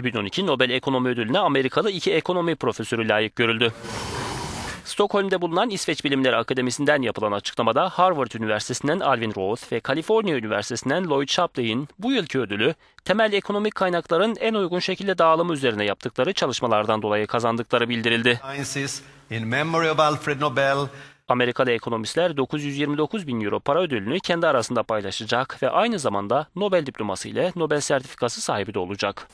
2012 Nobel Ekonomi Ödülü'ne Amerikalı iki ekonomi profesörü layık görüldü. Stockholm'de bulunan İsveç Bilimleri Akademisi'nden yapılan açıklamada Harvard Üniversitesi'nden Alvin Roth ve Kaliforniya Üniversitesi'nden Lloyd Shapley'in bu yılki ödülü temel ekonomik kaynakların en uygun şekilde dağılımı üzerine yaptıkları çalışmalardan dolayı kazandıkları bildirildi. Amerikalı ekonomistler 929 bin euro para ödülünü kendi arasında paylaşacak ve aynı zamanda Nobel diploması ile Nobel sertifikası sahibi de olacak.